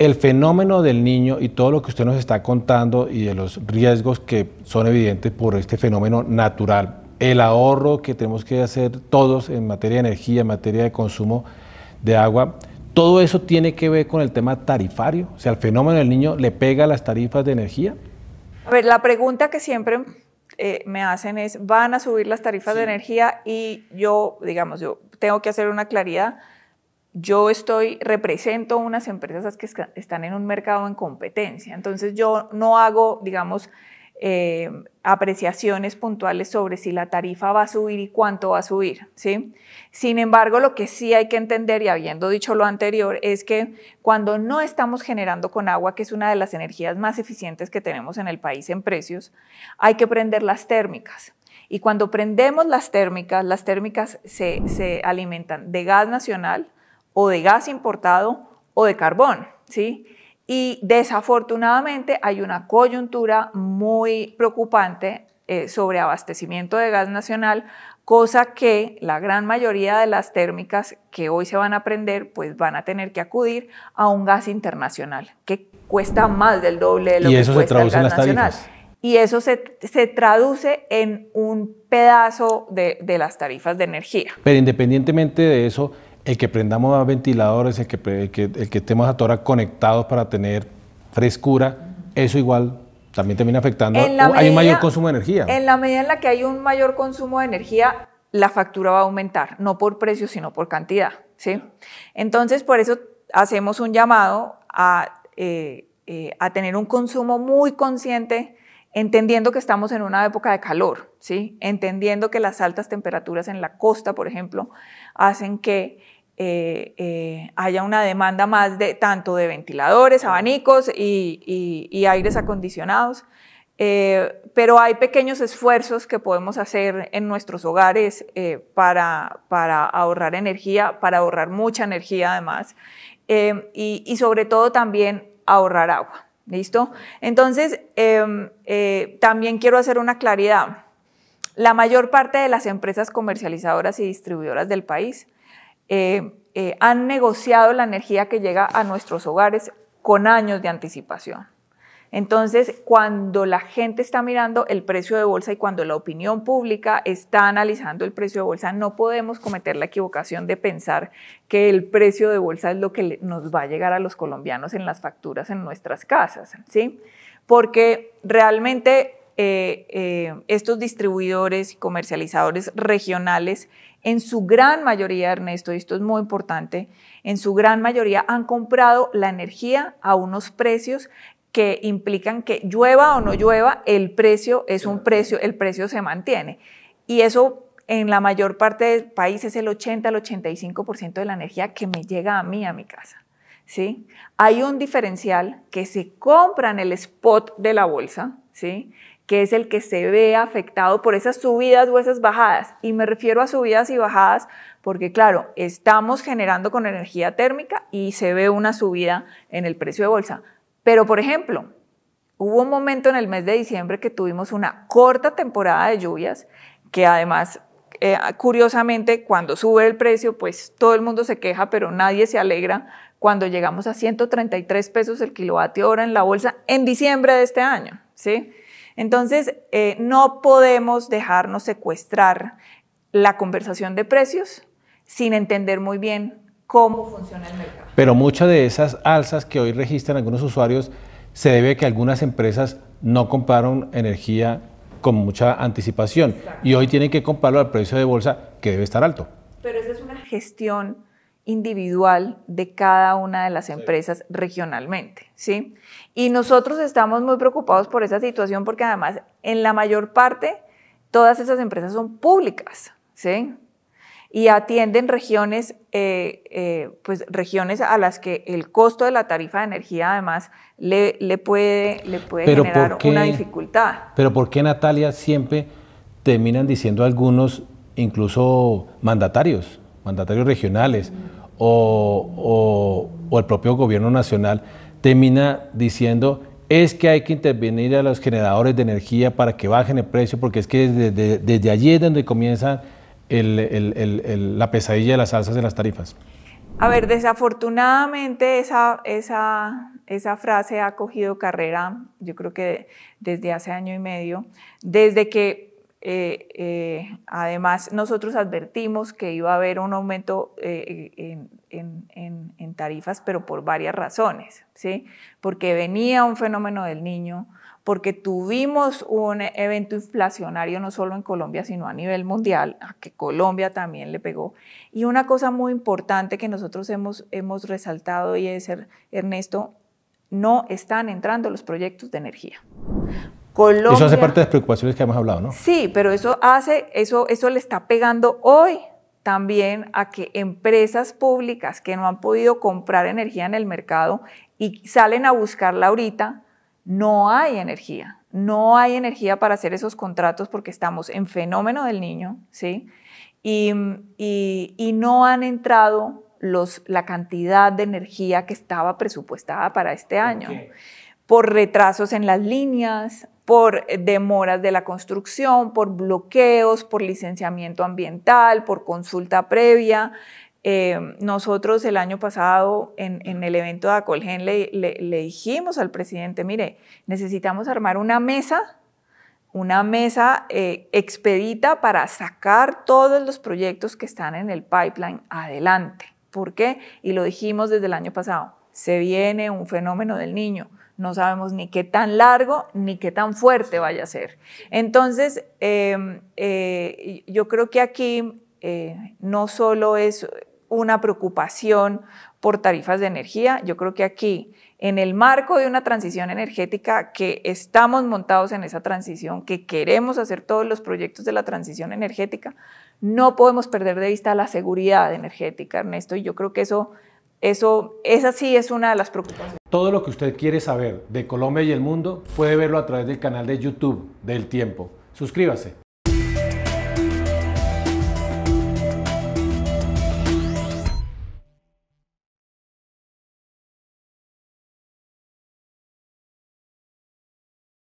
el fenómeno del niño y todo lo que usted nos está contando y de los riesgos que son evidentes por este fenómeno natural, el ahorro que tenemos que hacer todos en materia de energía, en materia de consumo de agua, ¿todo eso tiene que ver con el tema tarifario? O sea, ¿el fenómeno del niño le pega a las tarifas de energía? A ver, la pregunta que siempre me hacen es, ¿van a subir las tarifas de energía? Y yo, digamos, yo tengo que hacer una claridad. Yo represento unas empresas que están en un mercado en competencia. Entonces, yo no hago, digamos, apreciaciones puntuales sobre si la tarifa va a subir y cuánto va a subir, ¿sí? Sin embargo, lo que sí hay que entender, y habiendo dicho lo anterior, es que cuando no estamos generando con agua, que es una de las energías más eficientes que tenemos en el país en precios, hay que prender las térmicas. Y cuando prendemos las térmicas se alimentan de gas nacional o de gas importado o de carbón, ¿sí? Y desafortunadamente hay una coyuntura muy preocupante sobre abastecimiento de gas nacional, cosa que la gran mayoría de las térmicas que hoy se van a prender, pues van a tener que acudir a un gas internacional, que cuesta más del doble de lo que cuesta el gas nacional. Y eso se traduce en un pedazo de las tarifas de energía. Pero independientemente de eso, el que prendamos más ventiladores, el que estemos a toda hora conectados para tener frescura, eso igual también termina afectando. Hay un mayor consumo de energía. En la medida en la que hay un mayor consumo de energía, la factura va a aumentar, no por precio, sino por cantidad, ¿sí? Entonces, por eso hacemos un llamado a tener un consumo muy consciente, entendiendo que estamos en una época de calor, ¿sí? Entendiendo que las altas temperaturas en la costa, por ejemplo, hacen que haya una demanda más tanto de ventiladores, abanicos y aires acondicionados, pero hay pequeños esfuerzos que podemos hacer en nuestros hogares para ahorrar energía, para ahorrar mucha energía además, y sobre todo también ahorrar agua. ¿Listo? Entonces, también quiero hacer una claridad. La mayor parte de las empresas comercializadoras y distribuidoras del país han negociado la energía que llega a nuestros hogares con años de anticipación. Entonces, cuando la gente está mirando el precio de bolsa y cuando la opinión pública está analizando el precio de bolsa, no podemos cometer la equivocación de pensar que el precio de bolsa es lo que nos va a llegar a los colombianos en las facturas en nuestras casas, ¿sí? Porque realmente estos distribuidores y comercializadores regionales, en su gran mayoría, Ernesto, y esto es muy importante, en su gran mayoría han comprado la energía a unos precios que implican que llueva o no llueva, el precio es un precio, el precio se mantiene. Y eso en la mayor parte del país es el 80 al 85% de la energía que me llega a mí, a mi casa, ¿sí? Hay un diferencial que se compra en el spot de la bolsa, ¿sí? Que es el que se ve afectado por esas subidas o esas bajadas. Y me refiero a subidas y bajadas porque, claro, estamos generando con energía térmica y se ve una subida en el precio de bolsa. Pero, por ejemplo, hubo un momento en el mes de diciembre que tuvimos una corta temporada de lluvias, que además, curiosamente, cuando sube el precio, pues todo el mundo se queja, pero nadie se alegra cuando llegamos a 133 pesos el kilovatio hora en la bolsa en diciembre de este año, ¿sí? Entonces, no podemos dejarnos secuestrar la conversación de precios sin entender muy bien cómo funciona el mercado. Pero muchas de esas alzas que hoy registran algunos usuarios se debe a que algunas empresas no compraron energía con mucha anticipación. Exacto. Y hoy tienen que comprarlo al precio de bolsa, que debe estar alto. Pero esa es una gestión individual de cada una de las empresas, sí, regionalmente, ¿sí? Y nosotros estamos muy preocupados por esa situación porque además en la mayor parte todas esas empresas son públicas, ¿sí? Y atienden regiones, pues regiones a las que el costo de la tarifa de energía además le puede generar una dificultad. Pero ¿por qué, Natalia, siempre terminan diciendo algunos, incluso mandatarios regionales o el propio gobierno nacional, termina diciendo es que hay que intervenir a los generadores de energía para que bajen el precio, porque es que desde allí es donde comienza la pesadilla de las alzas de las tarifas? A ver, desafortunadamente esa frase ha cogido carrera, yo creo que desde hace año y medio, desde que además nosotros advertimos que iba a haber un aumento en tarifas, pero por varias razones, ¿sí? Porque venía un fenómeno del niño, porque tuvimos un evento inflacionario no solo en Colombia, sino a nivel mundial, a que Colombia también le pegó. Y una cosa muy importante que nosotros hemos resaltado y es, Ernesto, no están entrando los proyectos de energía. Colombia, eso hace parte de las preocupaciones que hemos hablado, ¿no? Sí, pero eso le está pegando hoy también a que empresas públicas que no han podido comprar energía en el mercado y salen a buscarla ahorita, no hay energía para hacer esos contratos porque estamos en fenómeno del niño, ¿sí? Y no han entrado la cantidad de energía que estaba presupuestada para este año, okay, por retrasos en las líneas, por demoras de la construcción, por bloqueos, por licenciamiento ambiental, por consulta previa. Nosotros el año pasado en el evento de ACOLGEN le dijimos al presidente, mire, necesitamos armar una mesa expedita para sacar todos los proyectos que están en el pipeline adelante. ¿Por qué? Y lo dijimos desde el año pasado, se viene un fenómeno del niño, no sabemos ni qué tan largo ni qué tan fuerte vaya a ser. Entonces, yo creo que aquí no solo es una preocupación por tarifas de energía, yo creo que aquí, en el marco de una transición energética, que estamos montados en esa transición, que queremos hacer todos los proyectos de la transición energética, no podemos perder de vista la seguridad energética, Ernesto, y yo creo que esa sí es una de las preocupaciones. Todo lo que usted quiere saber de Colombia y el mundo puede verlo a través del canal de YouTube del Tiempo. Suscríbase.